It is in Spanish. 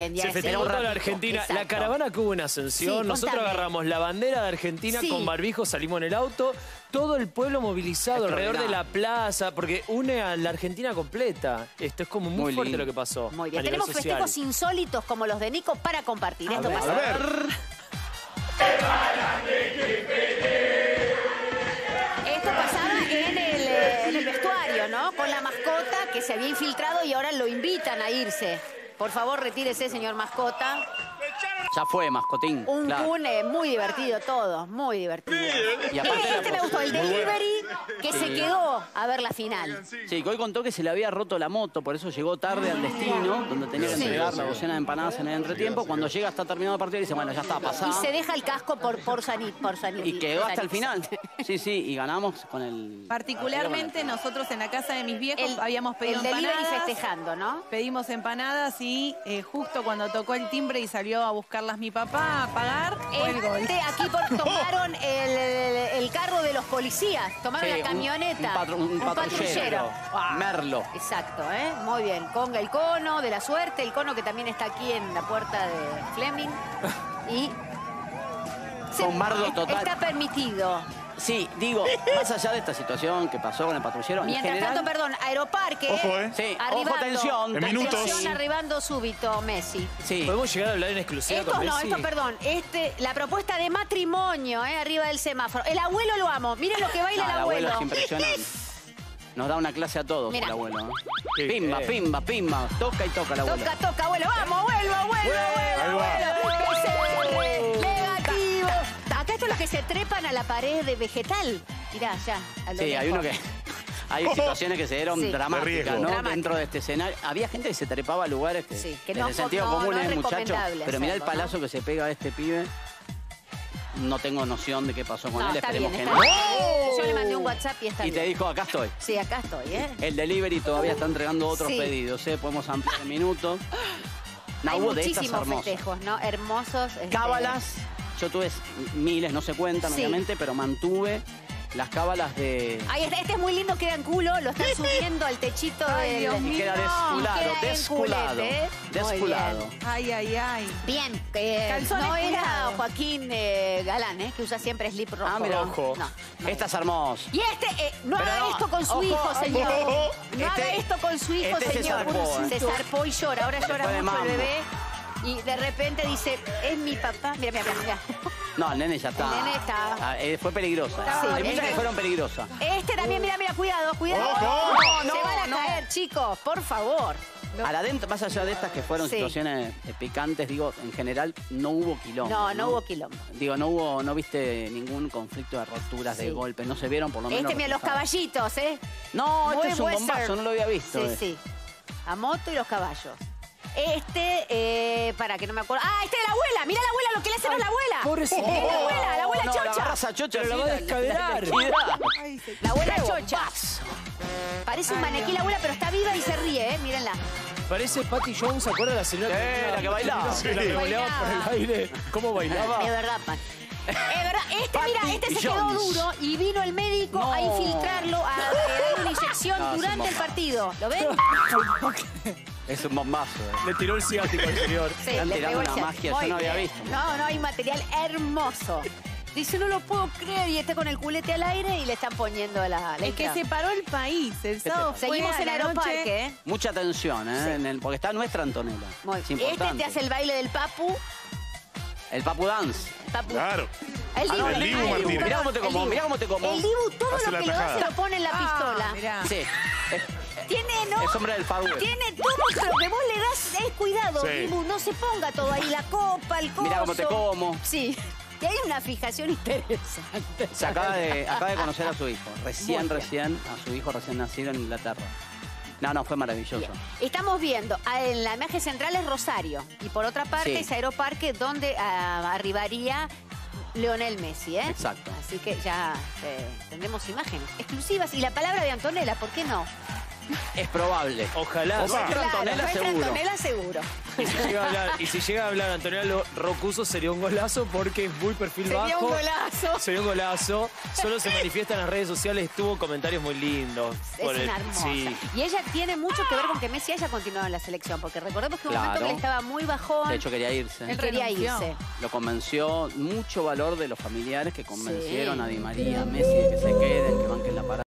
Se festejó toda la Argentina. Exacto. La caravana que hubo en Ascensión. Sí, nosotros agarramos la bandera de Argentina, sí, con barbijo, salimos en el auto. Todo el pueblo movilizado alrededor de la plaza, porque une a la Argentina completa. Esto es como muy fuerte lindo lo que pasó. Muy bien. Tenemos festejos insólitos como los de Nico para compartir. Esto pasa. A ver. Esto pasaba en el vestuario, ¿no? Con la mascota que se había infiltrado y ahora lo invitan a irse. Por favor, retírese, señor mascota. Ya fue, mascotín. Un cune, muy divertido todo, muy divertido. Y aparte este me gustó, el delivery, que se quedó a ver la final. Sí, que hoy contó que se le había roto la moto, por eso llegó tarde al destino, donde tenía que entregar la docena de empanadas en el entretiempo. Cuando llega, está terminado el partido y dice, bueno, ya está, pasado. Y se deja el casco por salir. Y quedó hasta el final. Sí, sí, y ganamos con el... Particularmente nosotros en la casa de mis viejos habíamos pedido empanadas. El delivery festejando, ¿no? Pedimos empanadas y... Sí, justo cuando tocó el timbre y salió a buscarlas mi papá a pagar, el gol. Aquí tomaron el carro de los policías, tomaron la camioneta. Un patrullero. Ah, Merlo. Exacto, ¿eh? Muy bien. Con el cono de la suerte, el cono que también está aquí en la puerta de Fleming. Y... Bombardo total. Está permitido. Sí, digo, más allá de esta situación que pasó con el patrullero. Mientras en general, tanto, perdón, Aeroparque. Ojo, sí, arribando, ojo, tensión. En minutos. Arribando súbito, Messi. Sí. ¿Podemos llegar a hablar en exclusiva con Messi? Esto, perdón. La propuesta de matrimonio, arriba del semáforo. El abuelo lo amo. Miren lo que baila el abuelo. El abuelo es impresionante. Nos da una clase a todos, mirá, el abuelo. Pimba, pimba, pimba. Toca y toca el abuelo. Toca, toca, abuelo. Vamos, abuelo, abuelo, abuelo, abuelo. Los que se trepan a la pared de vegetal. Mirá, ya. Sí, hay uno que... Hay situaciones que se dieron dramáticas, ¿no? Dentro de este escenario. Había gente que se trepaba a lugares que... Sí, que no, en sentido común es muchacho. Pero mirá el palazo que se pega a este pibe. No tengo noción de qué pasó con él. Esperemos que no. Yo le mandé un WhatsApp y está bien. Y te dijo, acá estoy. Sí, acá estoy, ¿eh? El delivery todavía está entregando otros pedidos, ¿eh? Podemos ampliar el minuto. No, hay muchísimos festejos, ¿no? Hermosos. Cábalas. Yo tuve miles, no se cuentan, obviamente, pero mantuve las cábalas de... Ahí está, este es muy lindo, queda en culo, lo están subiendo al techito del... Y queda desculado, desculado, desculado. Ay, ay, ay. Bien, no era Joaquín Galán, que usa siempre slip rojo. Ah, mira, ojo. Esta es hermosa. Y no haga esto con su hijo, señor. No haga esto con su hijo, señor. Se zarpó y llora, ahora llora mucho el bebé. Y de repente dice, es mi papá. Mira, mira, mira. No, el nene ya está. El nene está. Fue peligrosa. Sí, hay muchas que fueron peligrosas. Este también, mira, mira, cuidado, cuidado. No, no, se van a caer, chicos, por favor. Más allá de estas que fueron situaciones picantes, digo, en general no hubo quilombo. No, no hubo quilombo. Digo, no viste ningún conflicto de roturas, de golpes, no se vieron por lo menos. Mira, los caballitos, ¿eh? No, este es un bombazo, no lo había visto. Sí, sí. A moto y los caballos. Para que no me acuerdo. Ah, este de la abuela. Mirá la abuela, lo que le hacen a la abuela. Pobrecito. La abuela chocha. La va a descadenar. La abuela chocha. Parece un manequí la abuela, pero está viva y se ríe, mírenla. Parece Patty Jones, ¿se acuerda de la señora? La que bailaba. La que bailaba por el aire. ¿Cómo bailaba? Es verdad, Pat. Es verdad, mira, este se quedó duro y vino el médico a infiltrarlo, a dar una inyección durante el partido. ¿Lo ven? Es un bombazo. Le tiró el ciático al señor. Sí, le tiró una magia, yo no había visto. No, hay material hermoso. Dice, no lo puedo creer, y está con el culete al aire y le están poniendo la... Es que se paró el país, el sábado. Seguimos en Aeroparque, ¿eh? Mucha atención, ¿eh? Sí. Porque está nuestra Antonela. Es importante. Este te hace el baile del Papu. El Papu Dance. Papu. Claro. El Dibu. El Dibu, Martín. Mirá cómo te como, mirá cómo te como. El Dibu, todo lo que le da se lo pone en la pistola. Mirá. Sí. Tiene, ¿no? Es hombre del Power. Tiene todo lo que vos le das, es cuidado, Dibu. No se ponga todo ahí, la copa, el coso. Mirá cómo te como. Sí. Y hay una fijación interesante. Se acaba de conocer a su hijo. A su hijo recién nacido en Inglaterra. No, fue maravilloso. Bien. Estamos viendo, en la imagen central es Rosario. Y por otra parte es Aeroparque, donde arribaría Lionel Messi, ¿eh? Exacto. Así que ya tendremos imágenes exclusivas. Y la palabra de Antonela, ¿por qué no? es probable. Ojalá. O sea, Antonela seguro. Antonela seguro. Y si llega a hablar, Antonela Rocuso, sería un golazo porque es muy perfil sería bajo. Sería un golazo. Sería un golazo. Solo se manifiesta en las redes sociales. Tuvo comentarios muy lindos. Es por una hermosa. Sí. Y ella tiene mucho que ver con que Messi haya continuado en la selección. Porque recordemos que en un momento que él estaba muy bajón. De hecho, quería irse. Él quería irse. Lo convenció mucho valor de los familiares que convencieron a Di María, a Messi, que se quede, que banquen la parada.